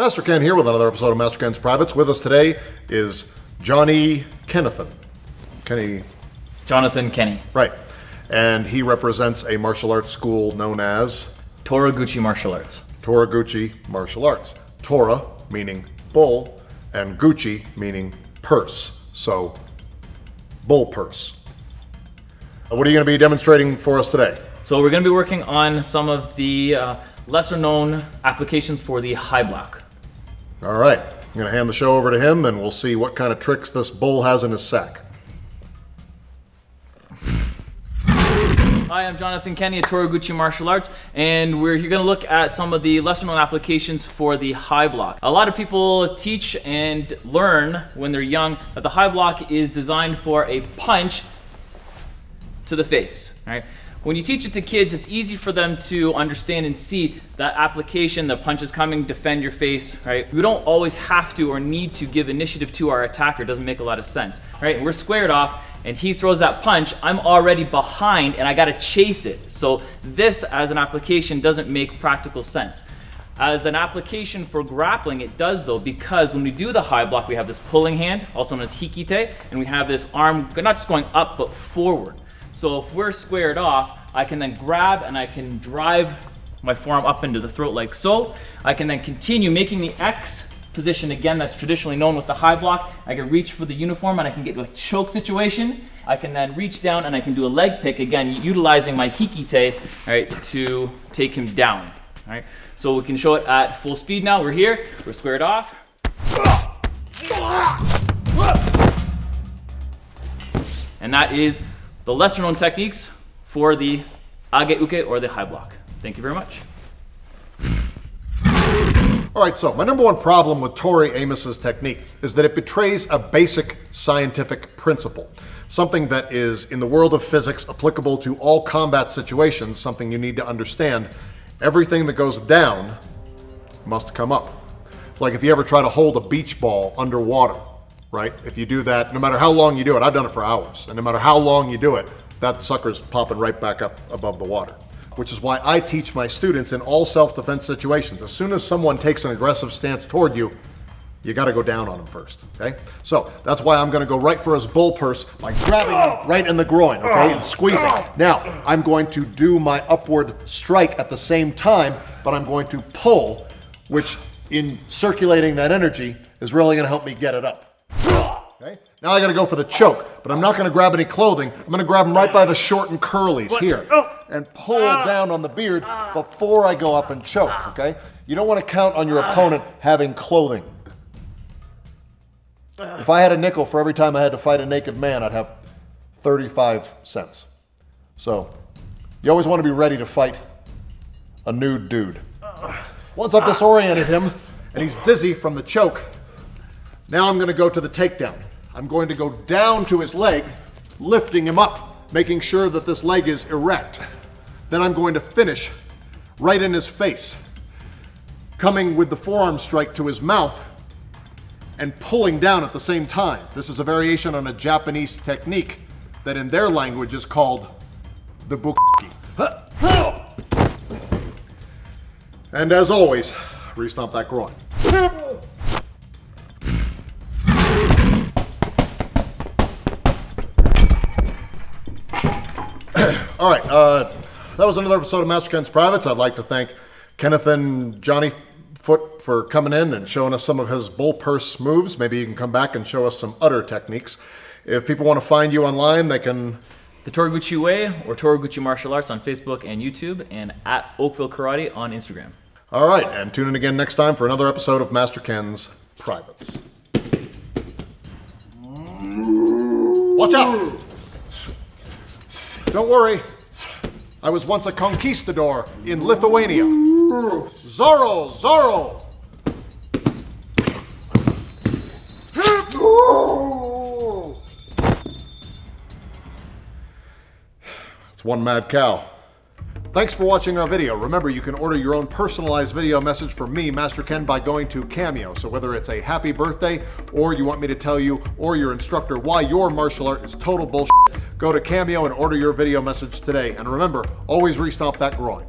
Master Ken here with another episode of Master Ken's Privates. With us today is Jonathan Kenney. Right. And he represents a martial arts school known as Toraguchi Martial Arts. Toraguchi Martial Arts. Tora meaning bull and Gucci meaning purse. So bull purse. What are you going to be demonstrating for us today? So we're going to be working on some of the lesser known applications for the high block. All right, I'm going to hand the show over to him and we'll see what kind of tricks this bull has in his sack. Hi, I'm Jonathan Kenney at Toraguchi Martial Arts, and we're going to look at some of the lesser known applications for the high block. A lot of people teach and learn when they're young that the high block is designed for a punch to the face. Right? When you teach it to kids, it's easy for them to understand and see that application, the punch is coming, defend your face, right? We don't always have to or need to give initiative to our attacker. It doesn't make a lot of sense, right? We're squared off and he throws that punch, I'm already behind and I gotta chase it. So this as an application doesn't make practical sense. As an application for grappling, it does though, because when we do the high block, we have this pulling hand, also known as hikite, and we have this arm, not just going up, but forward. So if we're squared off, I can then grab and I can drive my forearm up into the throat like so. I can then continue making the X position again that's traditionally known with the high block. I can reach for the uniform and I can get to a choke situation. I can then reach down and I can do a leg pick again utilizing my hikite, right, to take him down. All right, so we can show it at full speed now. We're here, we're squared off. And that is the lesser known techniques for the age uke or the high block. Thank you very much. All right, so my number one problem with Tori Amos's technique is that it betrays a basic scientific principle, something that is in the world of physics applicable to all combat situations, something you need to understand. Everything that goes down must come up. It's like if you ever try to hold a beach ball underwater, right? If you do that, no matter how long you do it, I've done it for hours, and no matter how long you do it, that sucker's popping right back up above the water, which is why I teach my students in all self-defense situations. As soon as someone takes an aggressive stance toward you, you gotta go down on them first, okay? So that's why I'm gonna go right for his bull purse by grabbing him right in the groin, okay, and squeezing. Now, I'm going to do my upward strike at the same time, but I'm going to pull, which in circulating that energy is really gonna help me get it up. Okay. Now I gotta go for the choke, but I'm not gonna grab any clothing. I'm gonna grab him right by the short and curlies here and pull down on the beard before I go up and choke, okay? You don't wanna count on your opponent having clothing. If I had a nickel for every time I had to fight a naked man, I'd have 35 cents. So you always wanna be ready to fight a nude dude. Once I've disoriented him and he's dizzy from the choke, now I'm gonna go to the takedown. I'm going to go down to his leg, lifting him up, making sure that this leg is erect. Then I'm going to finish right in his face, coming with the forearm strike to his mouth and pulling down at the same time. This is a variation on a Japanese technique that in their language is called the bukki. And as always, re-stomp that groin. All right, that was another episode of Master Ken's Privates. I'd like to thank Kenneth and Johnny Foot for coming in and showing us some of his bull purse moves. Maybe you can come back and show us some other techniques. If people want to find you online, they can... The Toraguchi Way or Toraguchi Martial Arts on Facebook and YouTube, and at Oakville Karate on Instagram. All right, and tune in again next time for another episode of Master Ken's Privates. Watch out! Don't worry, I was once a conquistador in Lithuania. Zorro, Zorro! That's one mad cow. Thanks for watching our video. Remember, you can order your own personalized video message from me, Master Ken, by going to Cameo. So whether it's a happy birthday, or you want me to tell you or your instructor why your martial art is total bullshit, go to Cameo and order your video message today. And remember, always re-stomp that groin.